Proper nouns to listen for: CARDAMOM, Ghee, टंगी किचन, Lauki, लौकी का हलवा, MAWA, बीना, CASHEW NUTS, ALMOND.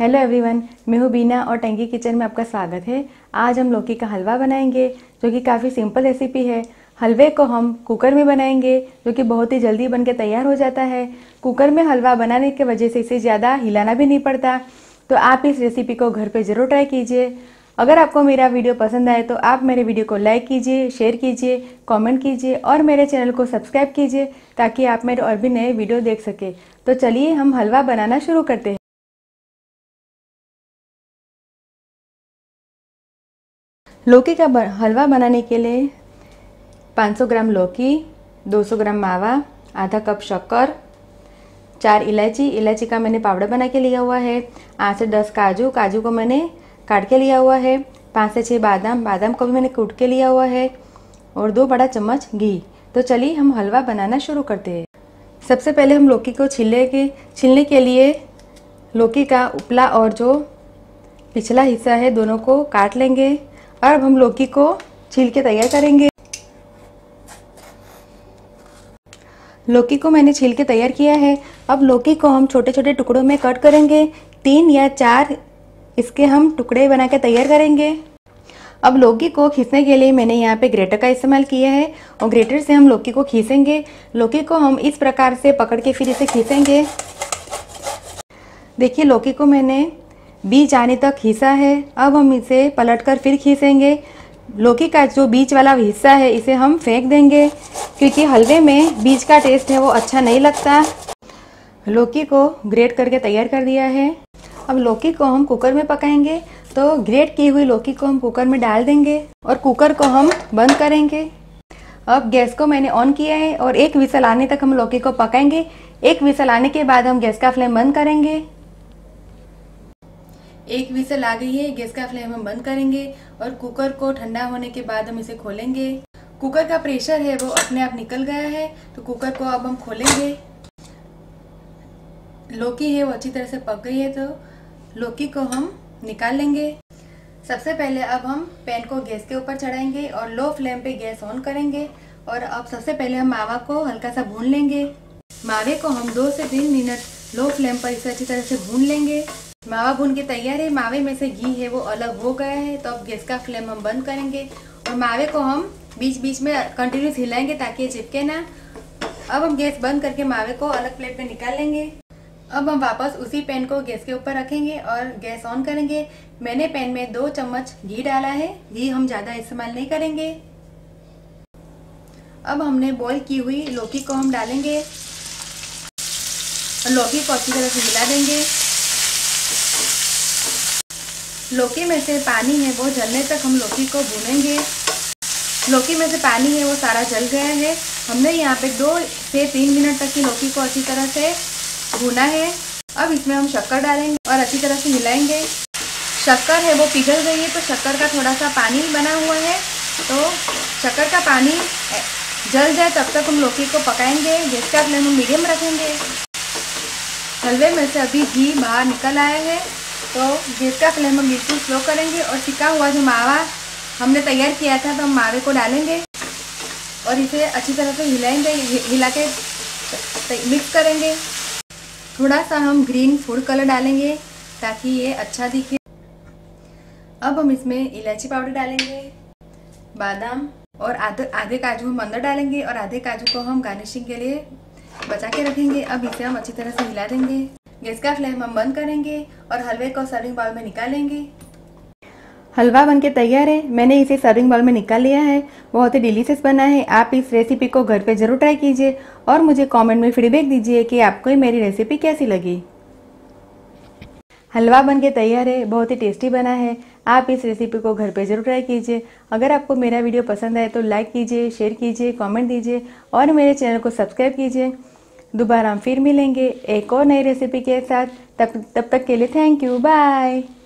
Hello everyone, मैं हूँ बीना और टंगी किचन में आपका स्वागत है। आज हम लौकी का हलवा बनाएंगे जो कि काफ़ी सिंपल रेसिपी है। हलवे को हम कुकर में बनाएंगे जो कि बहुत ही जल्दी बनके तैयार हो जाता है। कुकर में हलवा बनाने की वजह से इसे ज़्यादा हिलाना भी नहीं पड़ता। तो आप इस रेसिपी को घर पे ज़रूर ट्राई कीजिए। अगर आपको मेरा वीडियो पसंद आए तो आप मेरे वीडियो को लाइक कीजिए, शेयर कीजिए, कमेंट कीजिए और मेरे चैनल को सब्सक्राइब कीजिए ताकि आप मेरे और भी नए वीडियो देख सकें। तो चलिए हम हलवा बनाना शुरू करते हैं। लौकी का हलवा बनाने के लिए 500 ग्राम लौकी, 200 ग्राम मावा, आधा कप शक्कर, 4 इलायची का मैंने पाउडर बना के लिया हुआ है, 8 से 10 काजू को मैंने काट के लिया हुआ है, 5 से 6 बादाम को भी मैंने कूट के लिया हुआ है और 2 बड़ा चम्मच घी। तो चलिए हम हलवा बनाना शुरू करते हैं। सबसे पहले हम लौकी को छीलने के लिए लौकी का उपला और जो पिछला हिस्सा है दोनों को काट लेंगे। अब हम लौकी को छील के तैयार करेंगे। लौकी को मैंने छील के तैयार किया है। अब लौकी को हम छोटे छोटे टुकड़ों में कट करेंगे। 3 या 4 इसके हम टुकड़े बना के तैयार करेंगे। अब लौकी को खींचने के लिए मैंने यहाँ पे ग्रेटर का इस्तेमाल किया है और ग्रेटर से हम लौकी को खींचेंगे। लौकी को हम इस प्रकार से पकड़ के फिर इसे खींचेंगे। देखिए, लौकी को मैंने बीज आने तक खींचा है। अब हम इसे पलटकर फिर खींचेंगे। लौकी का जो बीज वाला हिस्सा है इसे हम फेंक देंगे क्योंकि हलवे में बीज का टेस्ट है वो अच्छा नहीं लगता। लौकी को ग्रेट करके तैयार कर दिया है। अब लौकी को हम कुकर में पकाएंगे। तो ग्रेट की हुई लौकी को हम कुकर में डाल देंगे और कुकर को हम बंद करेंगे। अब गैस को मैंने ऑन किया है और 1 विसल आने तक हम लौकी को पकाएंगे। 1 विसल आने के बाद हम गैस का फ्लेम बंद करेंगे। 1 विसल आ गई है, गैस का फ्लेम हम बंद करेंगे और कुकर को ठंडा होने के बाद हम इसे खोलेंगे। कुकर का प्रेशर है वो अपने आप निकल गया है। तो कुकर को अब हम खोलेंगे। लौकी है वो अच्छी तरह से पक गई है तो लौकी को हम निकाल लेंगे। सबसे पहले अब हम पैन को गैस के ऊपर चढ़ाएंगे और लो फ्लेम पे गैस ऑन करेंगे। और अब सबसे पहले हम मावा को हल्का सा भून लेंगे। मावे को हम 2 से 3 मिनट लो फ्लेम पर इसे अच्छी तरह से भून लेंगे। मावा भून के तैयार है। मावे में से घी है वो अलग हो गया है। तो अब गैस का फ्लेम हम बंद करेंगे और मावे को हम बीच बीच में कंटिन्यूस हिलाएंगे ताकि ये चिपके ना। अब हम गैस बंद करके मावे को अलग प्लेट पे निकाल लेंगे। अब हम वापस उसी पैन को गैस के ऊपर रखेंगे और गैस ऑन करेंगे। मैंने पैन में 2 चम्मच घी डाला है। घी हम ज़्यादा इस्तेमाल नहीं करेंगे। अब हमने बॉईल की हुई लौकी को हम डालेंगे और लौकी को अच्छी तरह से हिला देंगे। लौकी में से पानी है वो जलने तक हम लौकी को भूनेंगे। लौकी में से पानी है वो सारा जल गया है। हमने यहाँ पे 2 से 3 मिनट तक की लौकी को अच्छी तरह से भूना है। अब इसमें हम शक्कर डालेंगे और अच्छी तरह से हिलाएंगे। शक्कर है वो पिघल गई है तो शक्कर का थोड़ा सा पानी बना हुआ है। तो शक्कर का पानी जल जाए तब तक हम लौकी को पकाएंगे। गैस का फ्लेम हम मीडियम रखेंगे। हलवे में से अभी घी बाहर निकल आया है तो गैस का फ्लेम हम बिल्कुल स्लो करेंगे और सिका हुआ जो मावा हमने तैयार किया था तो हम मावे को डालेंगे और इसे अच्छी तरह से हिलाएंगे। हिला के मिक्स करेंगे। थोड़ा सा हम ग्रीन फूड कलर डालेंगे ताकि ये अच्छा दिखे। अब हम इसमें इलायची पाउडर डालेंगे, बादाम और आधे काजू हम अंदर डालेंगे और आधे काजू को हम गार्निशिंग के लिए बचा के रखेंगे। अब इसे हम अच्छी तरह से हिला देंगे। गैस का फ्लेम हम बंद करेंगे और हलवे को सर्विंग बाउल में निकालेंगे। हलवा बनके तैयार है। मैंने इसे सर्विंग बाउल में निकाल लिया है। बहुत ही डिलीशियस बना है। आप इस रेसिपी को घर पे जरूर ट्राई कीजिए और मुझे कमेंट में फीडबैक दीजिए कि आपको मेरी रेसिपी कैसी लगी। हलवा बनके तैयार है। बहुत ही टेस्टी बना है। आप इस रेसिपी को घर पे जरूर ट्राई कीजिए। अगर आपको मेरा वीडियो पसंद आए तो लाइक कीजिए, शेयर कीजिए, कमेंट दीजिए और मेरे चैनल को सब्सक्राइब कीजिए। दोबारा हम फिर मिलेंगे एक और नई रेसिपी के साथ। तब तक के लिए थैंक यू, बाय।